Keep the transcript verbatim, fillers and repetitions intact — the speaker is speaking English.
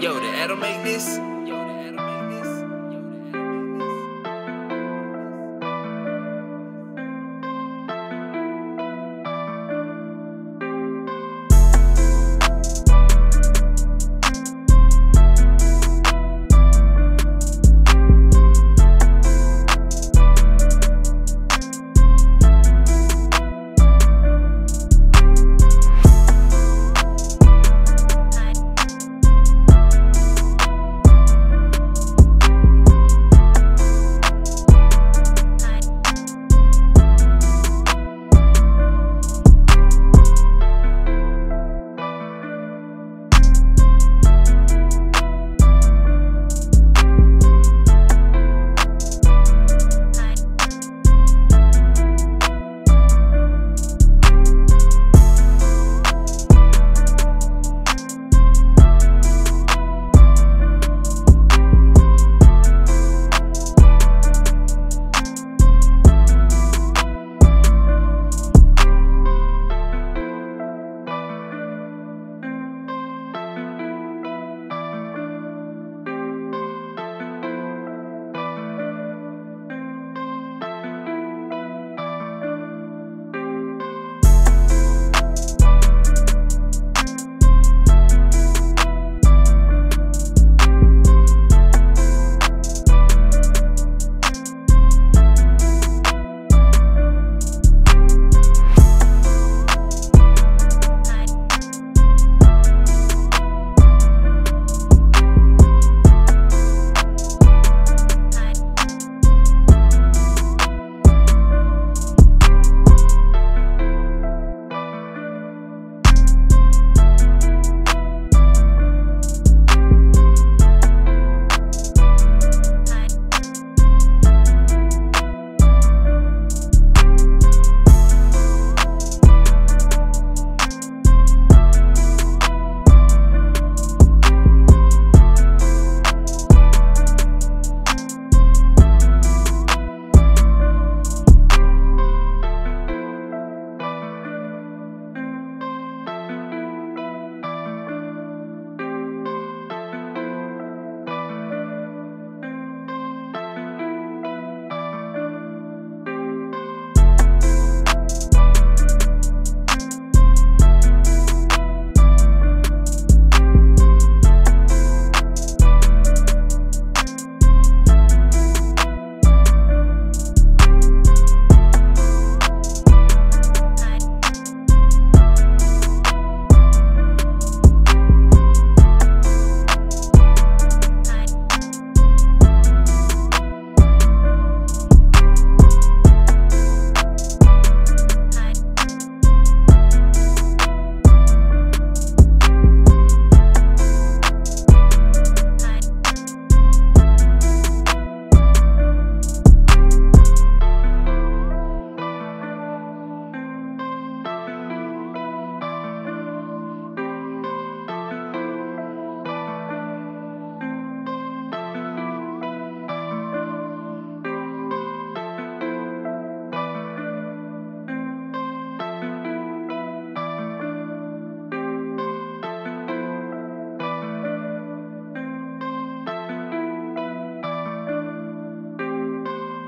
Yo, did Adam make this?